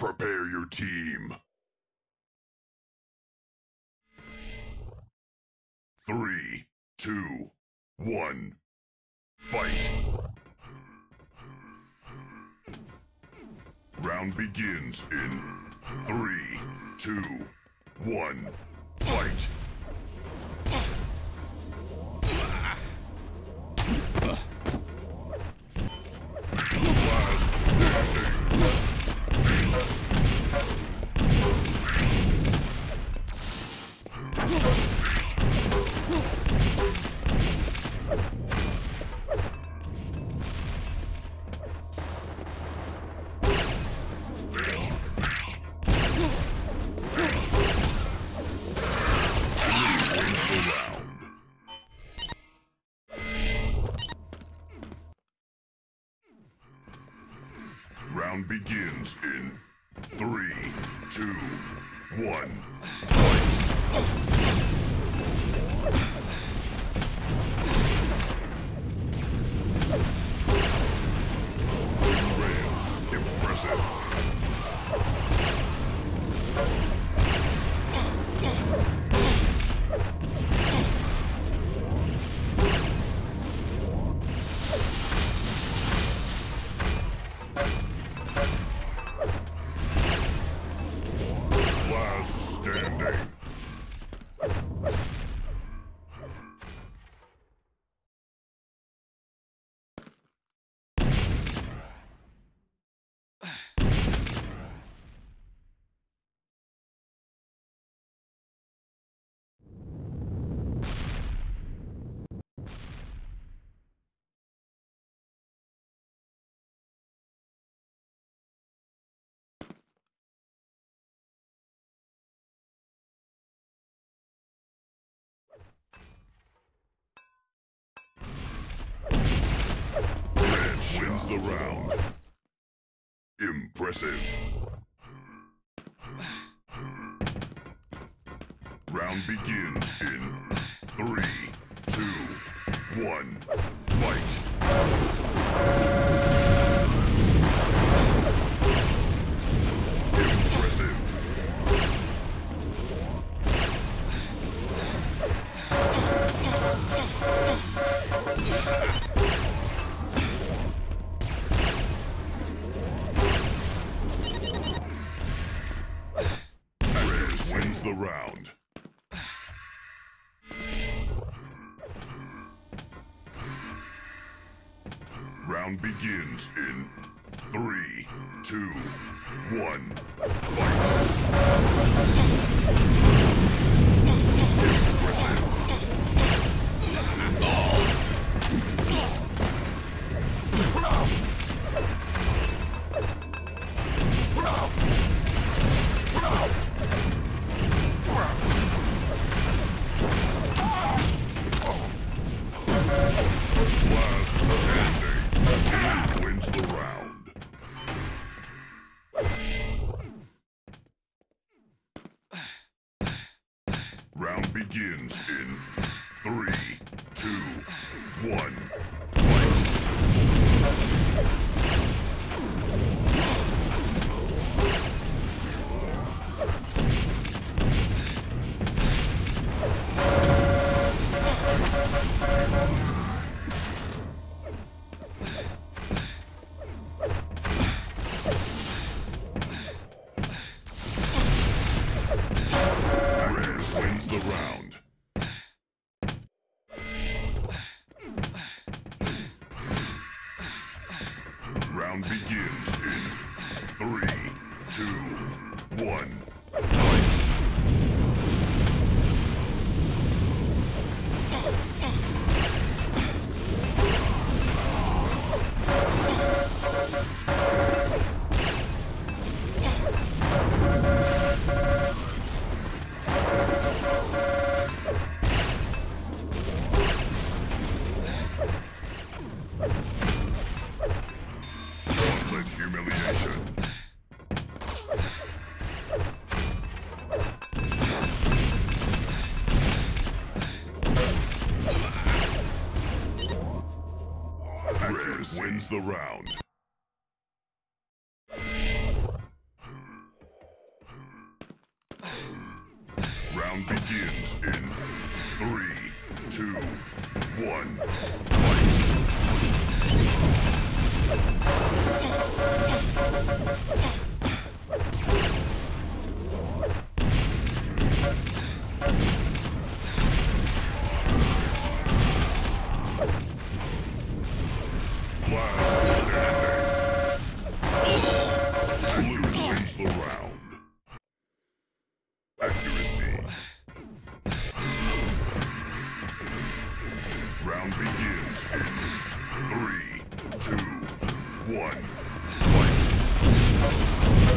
Prepare your team. 3, 2, 1, fight. Round begins in 3, 2, 1, fight. Round begins in 3, 2, 1. Fight. Wins the round. Impressive. Round begins in 3, 2, 1, fight. Impressive. The round. Round begins in 3, 2, 1, fight. Impressive. Begins in 3, 2, 1. The round. Round begins in 3, 2, 1. Wins the round. round begins in 3, 2, 1, fight! Round begins in 3, 2, 1,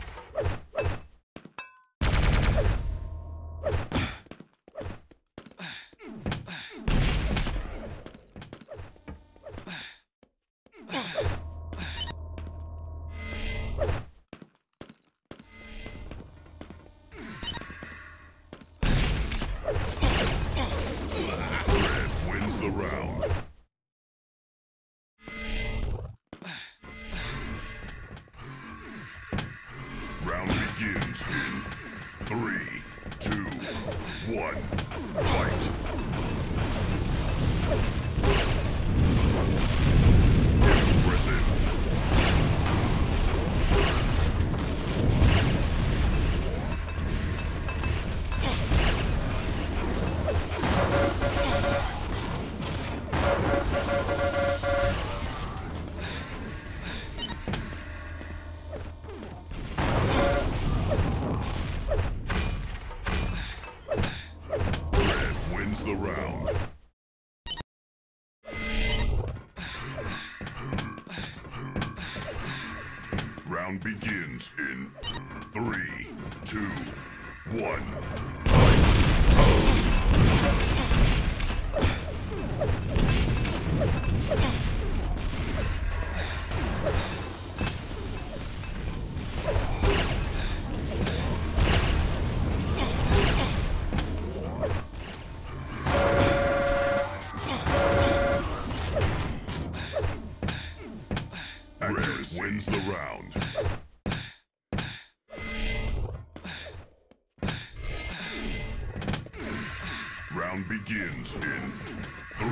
fight! The round. Round begins in 3, 2, 1, fight! Impressive! The round. Round begins in 3, 2, 1. Fight! Wins the round. Round begins in 3,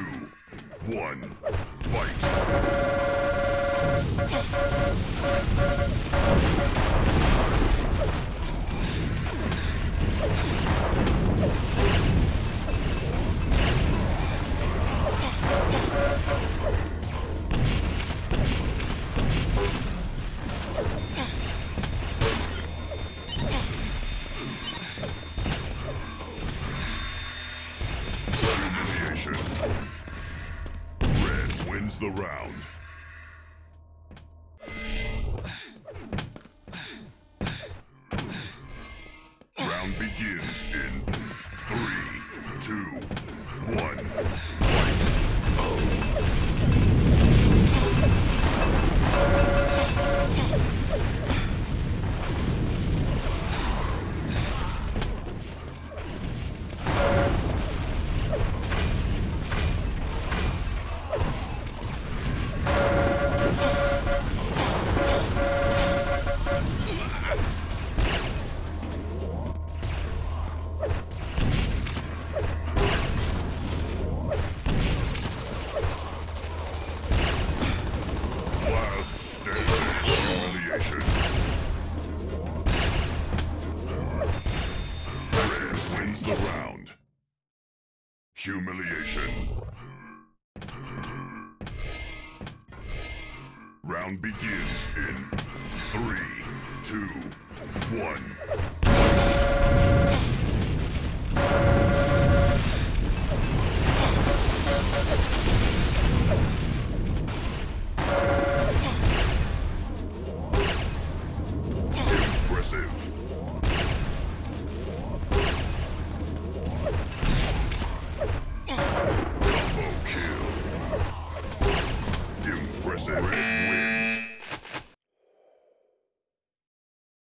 2, 1, fight! Red wins the round. Round begins in 3, 2, 1, fight! Wins the round. Humiliation. Round begins in 3, 2, 1. Impressive. Impressive. Red wins.